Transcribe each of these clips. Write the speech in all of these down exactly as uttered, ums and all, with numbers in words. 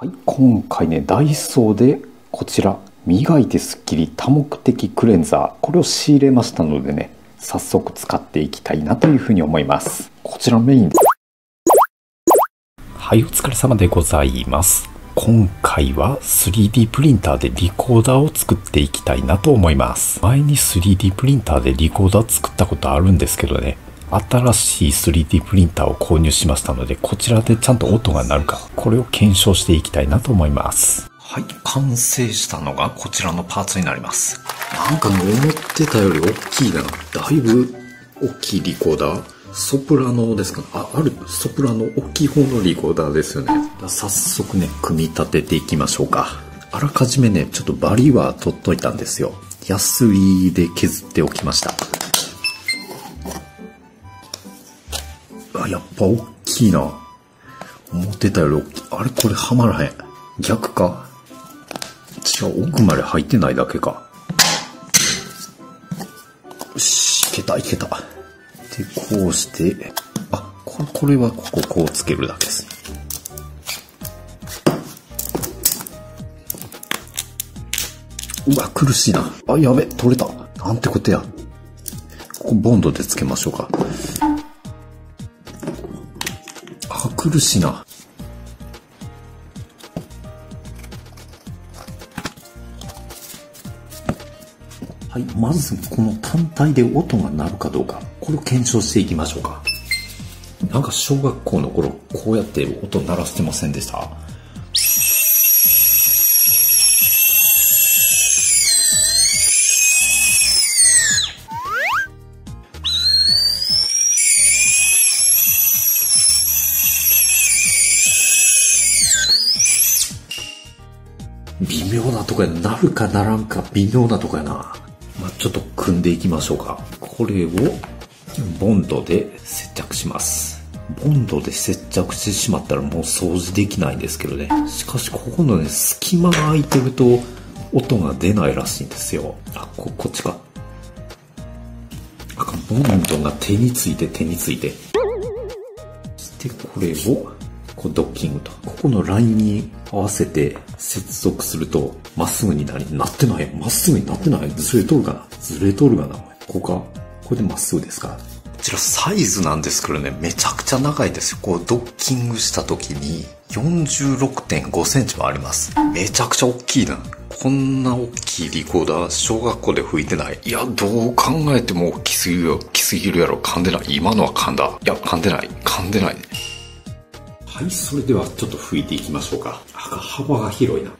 はい、今回ねダイソーでこちら磨いてスッキリ多目的クレンザー、これを仕入れましたのでね、早速使っていきたいなというふうに思います。こちらメインです。はい、お疲れ様でございます。今回は スリーディー プリンターでリコーダーを作っていきたいなと思います。前に スリーディー プリンターでリコーダー作ったことあるんですけどね、新しい スリーディー プリンターを購入しましたので、こちらでちゃんと音が鳴るか、これを検証していきたいなと思います。はい、完成したのがこちらのパーツになります。なんかね、思ってたより大きいな。だいぶ大きいリコーダー、ソプラノですかね。あ、あるソプラノ大きい方のリコーダーですよね。早速ね、組み立てていきましょうか。あらかじめね、ちょっとバリは取っといたんですよ。ヤスリで削っておきました。あ、やっぱ大きいな。思ってたより大きい。あれ、これはまらへん。逆か。違う、奥まで入ってないだけか。よし、いけたいけた。で、こうして、あ、これ、これはこここうつけるだけです。うわ、苦しいな。あ、やべ、取れた。なんてことや。ここボンドでつけましょうか。あ、苦しいな。はい、まずこの単体で音が鳴るかどうか、これを検証していきましょうか。なんか小学校の頃こうやって音鳴らしてませんでした？微妙なとこやな。鳴るか鳴らんか微妙なとこやな。まあ、ちょっと組んでいきましょうか。これをボンドで接着します。ボンドで接着してしまったらもう掃除できないんですけどね。しかしここのね、隙間が空いてると音が出ないらしいんですよ。あ、ここっちか。あ、ボンドが手について手について、そしてこれをこうドッキングと、ここのラインに合わせて接続するとまっすぐになり、なってない、まっすぐになってない。ずれとるかな、ずれとるかな。ここか、これでまっすぐですか。こちらサイズなんですけどね、めちゃくちゃ長いですよ。こうドッキングした時に よんじゅうろくてんごセンチもあります。めちゃくちゃ大きいな。こんな大きいリコーダー小学校で吹いてない。いや、どう考えても大きすぎるよ。大きすぎるやろ。噛んでない？今のは噛んだ。いや、噛んでない噛んでない。はい、それではちょっと拭いていきましょうか。幅が広いな。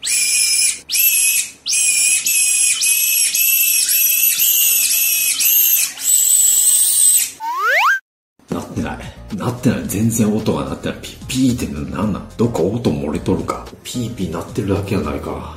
なってないなってない。全然音が鳴ってない。ピッピーってなんなん？どっか音漏れとるか。ピーピー鳴ってるだけやないか。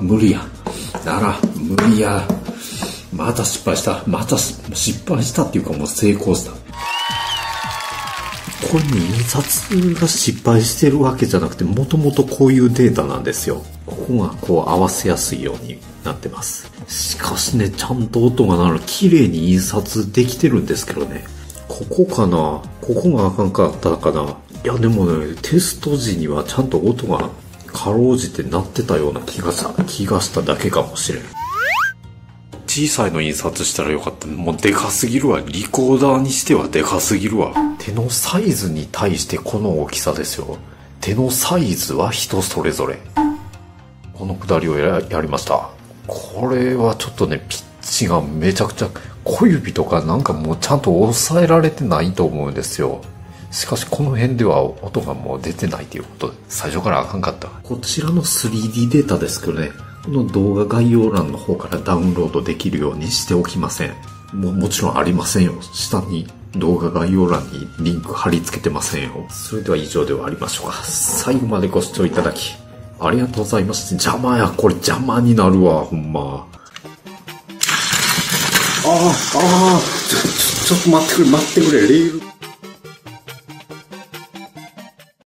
無理や。なら無理や。また失敗した。また失敗したっていうか、もう成功した。これね、印刷が失敗してるわけじゃなくて、もともとこういうデータなんですよ。ここがこう合わせやすいようになってます。しかしね、ちゃんと音が鳴る。綺麗に印刷できてるんですけどね。ここかな、ここがあかんかったかな。いや、でもね、テスト時にはちゃんと音がかろうじてなってたような気がした気がしただけかもしれん。小さいの印刷したらよかった。もうでかすぎるわ。リコーダーにしてはでかすぎるわ。手のサイズに対してこの大きさですよ。手のサイズは人それぞれ。このくだりを や, やりました。これはちょっとね、ピッチがめちゃくちゃ、小指とかなんかもうちゃんと押さえられてないと思うんですよ。しかしこの辺では音がもう出てないということで、最初からあかんかった。こちらの スリーディー データですけどね、この動画概要欄の方からダウンロードできるようにしておきません。 も, もちろんありませんよ。下に動画概要欄にリンク貼り付けてませんよ。それでは以上で終わりましょうか。最後までご視聴いただきありがとうございました。邪魔や、これ邪魔になるわ、ほんま。ああああ、ちょっとちょっと待ってくれ待ってくれレール。